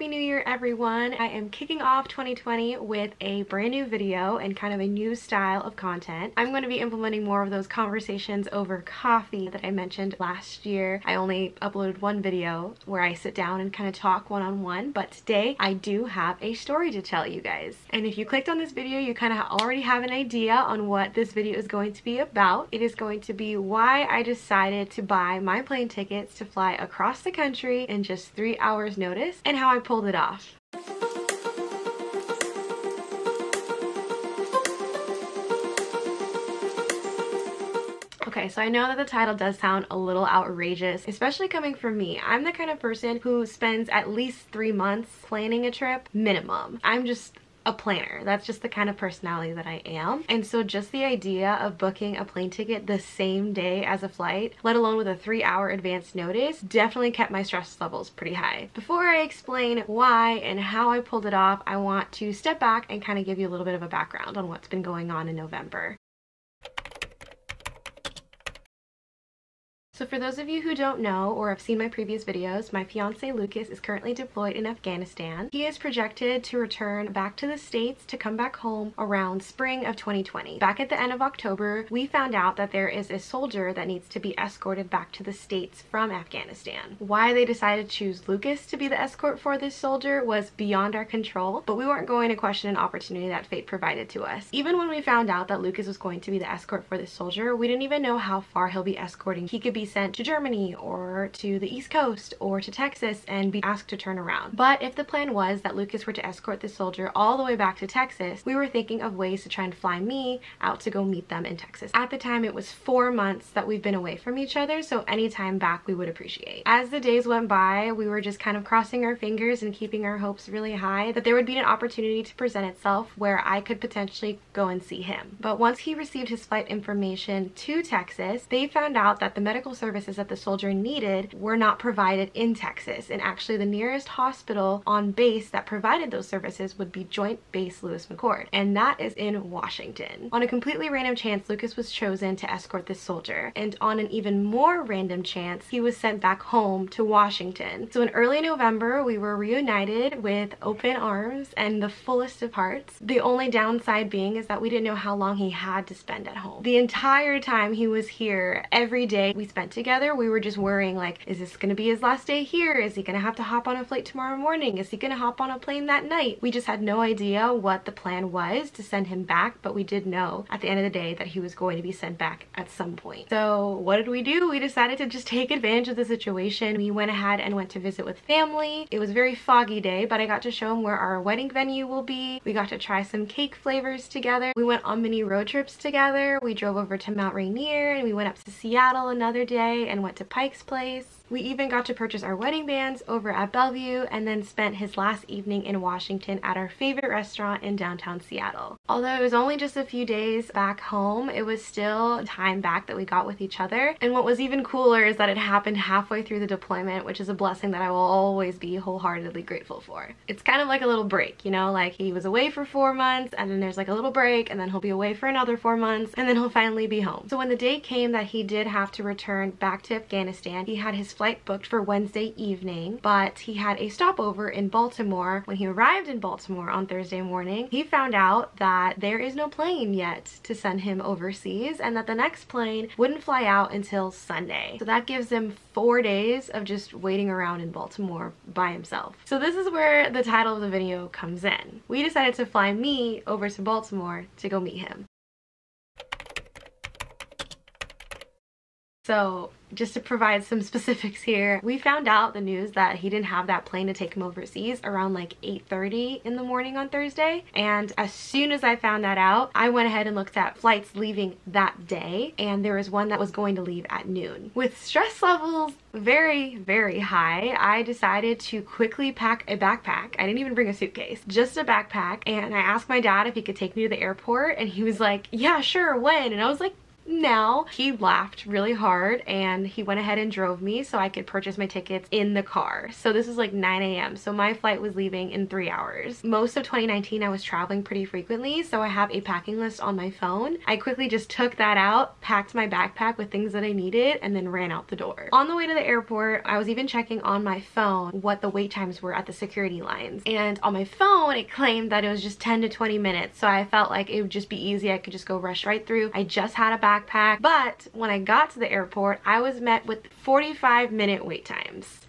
Happy New Year, everyone. I am kicking off 2020 with a brand new video and kind of a new style of content. I'm going to be implementing more of those conversations over coffee that I mentioned last year. I only uploaded one video where I sit down and kind of talk one-on-one, but today I do have a story to tell you guys. And if you clicked on this video, you kind of already have an idea on what this video is going to be about. It is going to be why I decided to buy my plane tickets to fly across the country in just 3 hours notice and how I pulled it off. Okay, so I know that the title does sound a little outrageous, especially coming from me. I'm the kind of person who spends at least 3 months planning a trip, minimum. I'm just a planner. That's just the kind of personality that I am. And so just the idea of booking a plane ticket the same day as a flight, let alone with a 3-hour advance notice, definitely kept my stress levels pretty high. Before I explain why and how I pulled it off, I want to step back and kind of give you a little bit of a background on what's been going on in November. So for those of you who don't know or have seen my previous videos, my fiance Lucas is currently deployed in Afghanistan. He is projected to return back to the States to come back home around spring of 2020. Back at the end of October, we found out that there is a soldier that needs to be escorted back to the States from Afghanistan. Why they decided to choose Lucas to be the escort for this soldier was beyond our control, but we weren't going to question an opportunity that fate provided to us. Even when we found out that Lucas was going to be the escort for this soldier, we didn't even know how far he'll be escorting. He could be sent to Germany or to the East Coast or to Texas and be asked to turn around. But if the plan was that Lucas were to escort this soldier all the way back to Texas, we were thinking of ways to try and fly me out to go meet them in Texas. At the time, it was 4 months that we've been away from each other, so any time back we would appreciate. As the days went by, we were just kind of crossing our fingers and keeping our hopes really high that there would be an opportunity to present itself where I could potentially go and see him. But once he received his flight information to Texas, they found out that the medical services that the soldier needed were not provided in Texas, and actually the nearest hospital on base that provided those services would be Joint Base Lewis-McChord, and that is in Washington. On a completely random chance, Lucas was chosen to escort this soldier, and on an even more random chance, he was sent back home to Washington. So in early November, we were reunited with open arms and the fullest of hearts. The only downside being is that we didn't know how long he had to spend at home. The entire time he was here, every day we spent together, we were just worrying, like, is this gonna be his last day here? Is he gonna have to hop on a flight tomorrow morning? Is he gonna hop on a plane that night? We just had no idea what the plan was to send him back, but we did know at the end of the day that he was going to be sent back at some point. So what did we do? We decided to just take advantage of the situation. We went ahead and went to visit with family. It was a very foggy day, but I got to show him where our wedding venue will be. We got to try some cake flavors together. We went on mini road trips together. We drove over to Mount Rainier and we went up to Seattle another day and went to Pike's Place. We even got to purchase our wedding bands over at Bellevue and then spent his last evening in Washington at our favorite restaurant in downtown Seattle. Although it was only just a few days back home, it was still time back that we got with each other. And what was even cooler is that it happened halfway through the deployment, which is a blessing that I will always be wholeheartedly grateful for. It's kind of like a little break, you know, like he was away for 4 months and then there's like a little break and then he'll be away for another 4 months and then he'll finally be home. So when the day came that he did have to return back to Afghanistan, he had his flight booked for Wednesday evening, but he had a stopover in Baltimore. When he arrived in Baltimore on Thursday morning, he found out that there is no plane yet to send him overseas and that the next plane wouldn't fly out until Sunday. So that gives him 4 days of just waiting around in Baltimore by himself. So this is where the title of the video comes in. We decided to fly me over to Baltimore to go meet him. So just to provide some specifics here, we found out the news that he didn't have that plane to take him overseas around like 8:30 in the morning on Thursday. And as soon as I found that out, I went ahead and looked at flights leaving that day, and there was one that was going to leave at noon. With stress levels very, very high, I decided to quickly pack a backpack. I didn't even bring a suitcase, just a backpack. And I asked my dad if he could take me to the airport, and he was like, yeah, sure, when? And I was like, now. He laughed really hard and he went ahead and drove me so I could purchase my tickets in the car. So this was like 9 a.m. So my flight was leaving in 3 hours. Most of 2019, I was traveling pretty frequently, so I have a packing list on my phone. I quickly just took that out, packed my backpack with things that I needed, and then ran out the door. On the way to the airport, I was even checking on my phone what the wait times were at the security lines. And on my phone, it claimed that it was just 10 to 20 minutes. So I felt like it would just be easy. I could just go rush right through. I just had a backpack. But when I got to the airport, I was met with 45-minute wait times.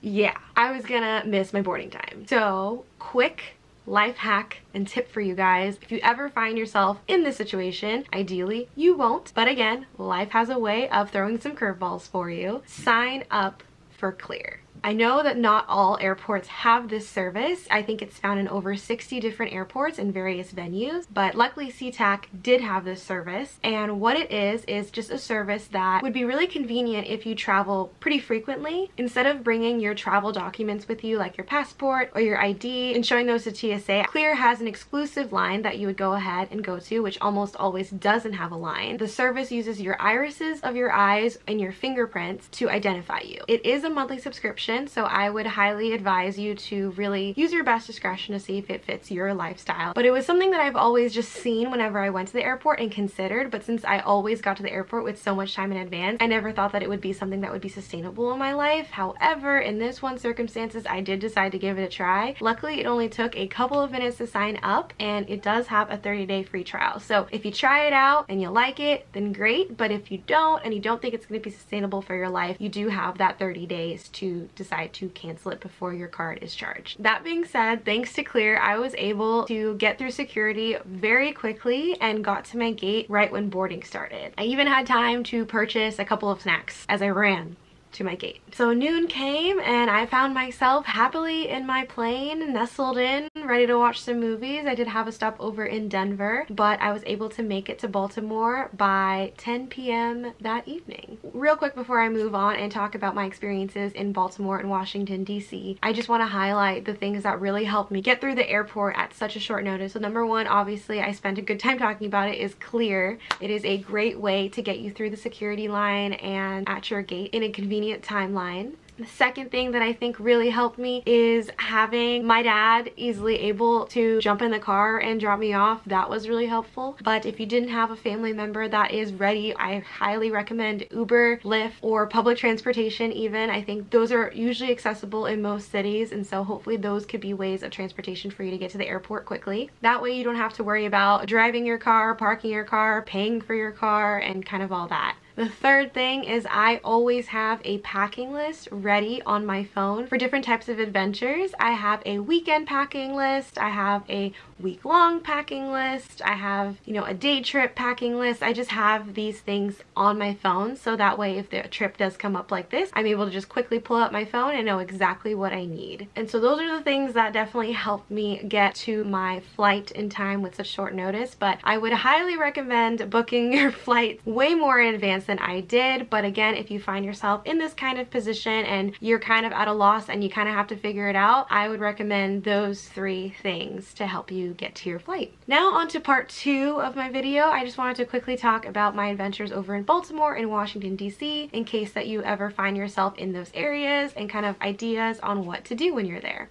Yeah, I was gonna miss my boarding time. So quick life hack and tip for you guys. If you ever find yourself in this situation, ideally you won't, but again, life has a way of throwing some curveballs for you. Sign up for CLEAR. I know that not all airports have this service. I think it's found in over 60 different airports and various venues, but luckily SeaTac did have this service. And what it is just a service that would be really convenient if you travel pretty frequently. Instead of bringing your travel documents with you, like your passport or your ID, and showing those to TSA, CLEAR has an exclusive line that you would go ahead and go to, which almost always doesn't have a line. The service uses your irises of your eyes and your fingerprints to identify you. It is a monthly subscription, so I would highly advise you to really use your best discretion to see if it fits your lifestyle. But it was something that I've always just seen whenever I went to the airport and considered, but since I always got to the airport with so much time in advance, I never thought that it would be something that would be sustainable in my life. However, in this one circumstances, I did decide to give it a try. Luckily, it only took a couple of minutes to sign up, and it does have a 30-day free trial. So if you try it out and you like it, then great. But if you don't, and you don't think it's going to be sustainable for your life, you do have that 30 days to decide to cancel it before your card is charged. That being said, thanks to CLEAR, I was able to get through security very quickly and got to my gate right when boarding started. I even had time to purchase a couple of snacks as I ran to my gate. So noon came and I found myself happily in my plane, nestled in, ready to watch some movies. I did have a stopover in Denver, but I was able to make it to Baltimore by 10 p.m. that evening. Real quick before I move on and talk about my experiences in Baltimore and Washington, D.C., I just want to highlight the things that really helped me get through the airport at such a short notice. So number one, obviously I spent a good time talking about it, is CLEAR. It is a great way to get you through the security line and at your gate in a convenient timeline. The second thing that I think really helped me is having my dad easily able to jump in the car and drop me off. That was really helpful. But if you didn't have a family member that is ready, I highly recommend Uber, Lyft, or public transportation even. I think those are usually accessible in most cities, and so hopefully those could be ways of transportation for you to get to the airport quickly. That way you don't have to worry about driving your car, parking your car, paying for your car, and kind of all that. The third thing is I always have a packing list ready on my phone for different types of adventures. I have a weekend packing list, I have a week-long packing list, I have, you know, a day trip packing list. I just have these things on my phone so that way if the trip does come up like this, I'm able to just quickly pull up my phone and know exactly what I need. And so those are the things that definitely helped me get to my flight in time with such short notice, but I would highly recommend booking your flight way more in advance than I did. But again, if you find yourself in this kind of position and you're kind of at a loss and you kind of have to figure it out, I would recommend those three things to help you get to your flight. Now on to part two of my video. I just wanted to quickly talk about my adventures over in Baltimore and Washington, D.C. in case that you ever find yourself in those areas and kind of ideas on what to do when you're there.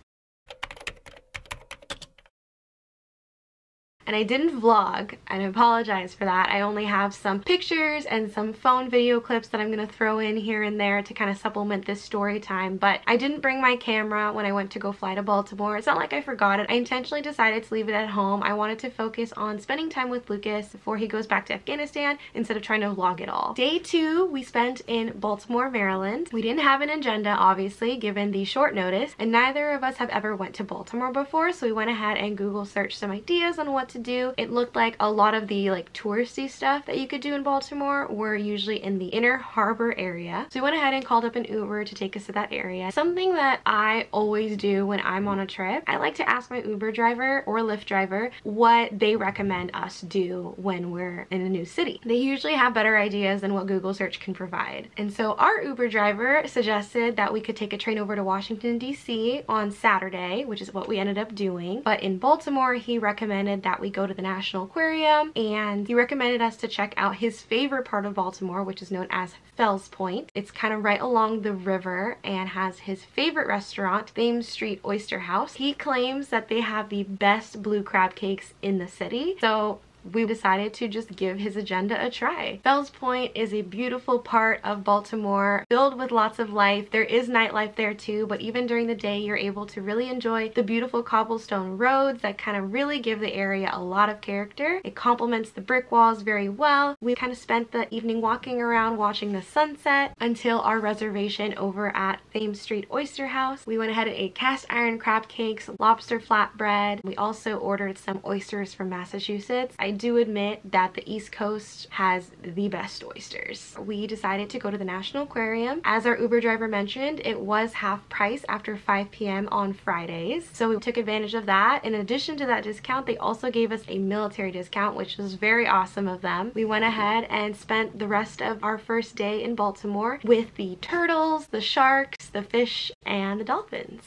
And I didn't vlog, and I apologize for that. I only have some pictures and some phone video clips that I'm gonna throw in here and there to kind of supplement this story time, but I didn't bring my camera when I went to go fly to Baltimore. It's not like I forgot it. I intentionally decided to leave it at home. I wanted to focus on spending time with Lucas before he goes back to Afghanistan instead of trying to vlog it all. Day two, we spent in Baltimore, Maryland. We didn't have an agenda, obviously, given the short notice, and neither of us have ever went to Baltimore before, so we went ahead and Google searched some ideas on what to do. It looked like a lot of the like touristy stuff that you could do in Baltimore were usually in the Inner Harbor area. So we went ahead and called up an Uber to take us to that area. Something that I always do when I'm on a trip, I like to ask my Uber driver or Lyft driver what they recommend us do when we're in a new city. They usually have better ideas than what Google search can provide. And so our Uber driver suggested that we could take a train over to Washington, D.C. on Saturday, which is what we ended up doing. But in Baltimore, he recommended that that, we go to the National Aquarium, and he recommended us to check out his favorite part of Baltimore, which is known as Fells Point. It's kind of right along the river and has his favorite restaurant, Thames Street Oyster House. He claims that they have the best blue crab cakes in the city, so we decided to just give his agenda a try. Fells Point is a beautiful part of Baltimore, filled with lots of life. There is nightlife there too, but even during the day you're able to really enjoy the beautiful cobblestone roads that kind of really give the area a lot of character. It complements the brick walls very well. We kind of spent the evening walking around watching the sunset until our reservation over at Thames Street Oyster House. We went ahead and ate cast iron crab cakes, lobster flatbread. We also ordered some oysters from Massachusetts. I do admit that the East Coast has the best oysters. We decided to go to the National Aquarium. As our Uber driver mentioned, it was half price after 5 p.m. on Fridays, so we took advantage of that. In addition to that discount, they also gave us a military discount, which was very awesome of them. We went ahead and spent the rest of our first day in Baltimore with the turtles, the sharks, the fish, and the dolphins.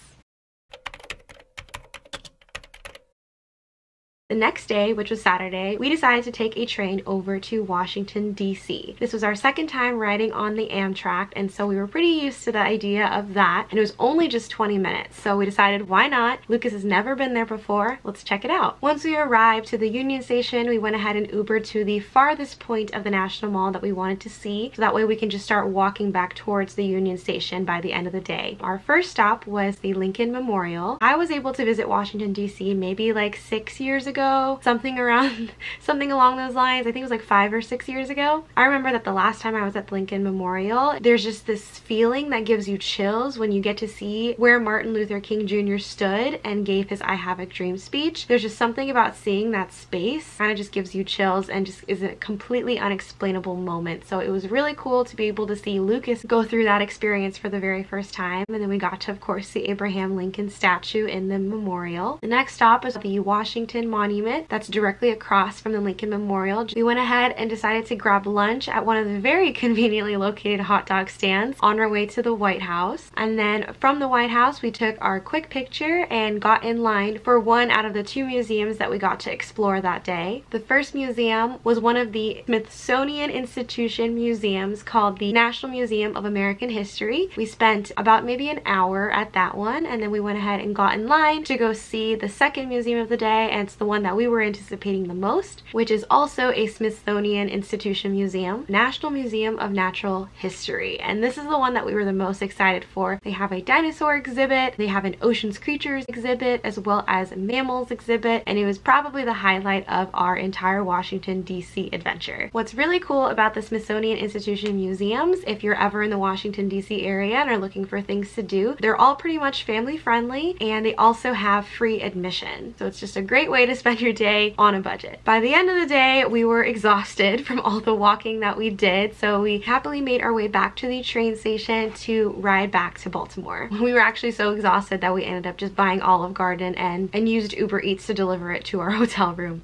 The next day, which was Saturday, we decided to take a train over to Washington, D.C. This was our second time riding on the Amtrak, and so we were pretty used to the idea of that, and it was only just 20 minutes, so we decided, why not? Lucas has never been there before, let's check it out. Once we arrived to the Union Station, we went ahead and Ubered to the farthest point of the National Mall that we wanted to see, so that way we can just start walking back towards the Union Station by the end of the day. Our first stop was the Lincoln Memorial. I was able to visit Washington, D.C. maybe like 6 years ago. something along those lines. I think it was like 5 or 6 years ago. I remember that the last time I was at the Lincoln Memorial, there's just this feeling that gives you chills when you get to see where Martin Luther King Jr. stood and gave his I Have a Dream speech. There's just something about seeing that space, kind of just gives you chills and just is a completely unexplainable moment. So it was really cool to be able to see Lucas go through that experience for the very first time. And then we got to, of course, see Abraham Lincoln statue in the memorial. The next stop is the Washington Monument that's directly across from the Lincoln Memorial. We went ahead and decided to grab lunch at one of the very conveniently located hot dog stands on our way to the White House. And then from the White House, we took our quick picture and got in line for one out of the two museums that we got to explore that day. The first museum was one of the Smithsonian Institution museums called the National Museum of American History. We spent about maybe an hour at that one, and then we went ahead and got in line to go see the second museum of the day, and it's the one that we were anticipating the most, which is also a Smithsonian Institution museum, National Museum of Natural History. And this is the one that we were the most excited for. They have a dinosaur exhibit, they have an oceans creatures exhibit, as well as mammals exhibit, and it was probably the highlight of our entire Washington D.C. adventure. What's really cool about the Smithsonian Institution museums, if you're ever in the Washington D.C. area and are looking for things to do, they're all pretty much family friendly, and they also have free admission. So it's just a great way to spend your day on a budget. By the end of the day, we were exhausted from all the walking that we did, so we happily made our way back to the train station to ride back to Baltimore. We were actually so exhausted that we ended up just buying Olive Garden and used Uber Eats to deliver it to our hotel room.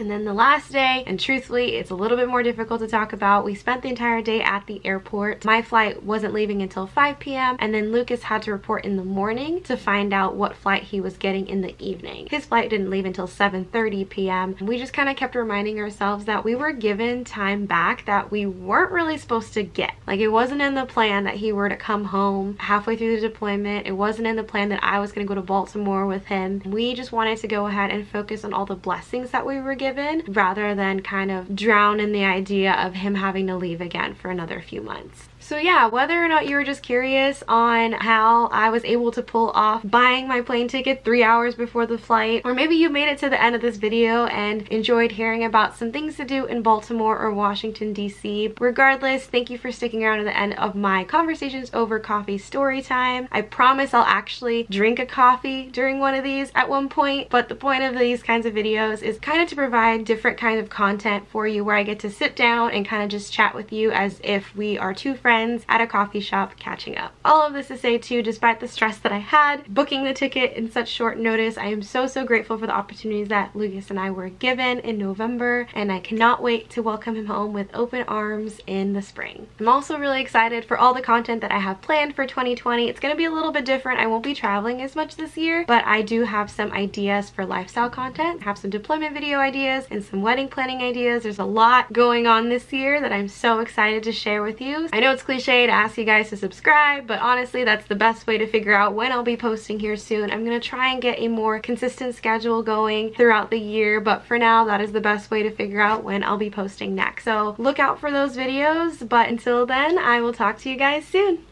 And then the last day, and truthfully, it's a little bit more difficult to talk about. We spent the entire day at the airport. My flight wasn't leaving until 5 p.m. and then Lucas had to report in the morning to find out what flight he was getting in the evening. His flight didn't leave until 7:30 p.m. We just kind of kept reminding ourselves that we were given time back that we weren't really supposed to get. Like, it wasn't in the plan that he were to come home halfway through the deployment. It wasn't in the plan that I was going to go to Baltimore with him. We just wanted to go ahead and focus on all the blessings that we were getting, rather than kind of drown in the idea of him having to leave again for another few months. So yeah, whether or not you were just curious on how I was able to pull off buying my plane ticket 3 hours before the flight, or maybe you made it to the end of this video and enjoyed hearing about some things to do in Baltimore or Washington, D.C. Regardless, thank you for sticking around to the end of my Conversations Over Coffee story time. I promise I'll actually drink a coffee during one of these at one point, but the point of these kinds of videos is kind of to provide different kinds of content for you where I get to sit down and kind of just chat with you as if we are two friends friends at a coffee shop catching up. All of this to say too, despite the stress that I had booking the ticket in such short notice, I am so grateful for the opportunities that Lucas and I were given in November, and I cannot wait to welcome him home with open arms in the spring. I'm also really excited for all the content that I have planned for 2020. It's going to be a little bit different. I won't be traveling as much this year, but I do have some ideas for lifestyle content. I have some deployment video ideas and some wedding planning ideas. There's a lot going on this year that I'm so excited to share with you. I know it's cliche to ask you guys to subscribe, but honestly, that's the best way to figure out when I'll be posting here soon. I'm going to try and get a more consistent schedule going throughout the year, but for now, that is the best way to figure out when I'll be posting next. So look out for those videos, but until then, I will talk to you guys soon.